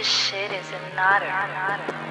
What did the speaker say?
This shit is an otter.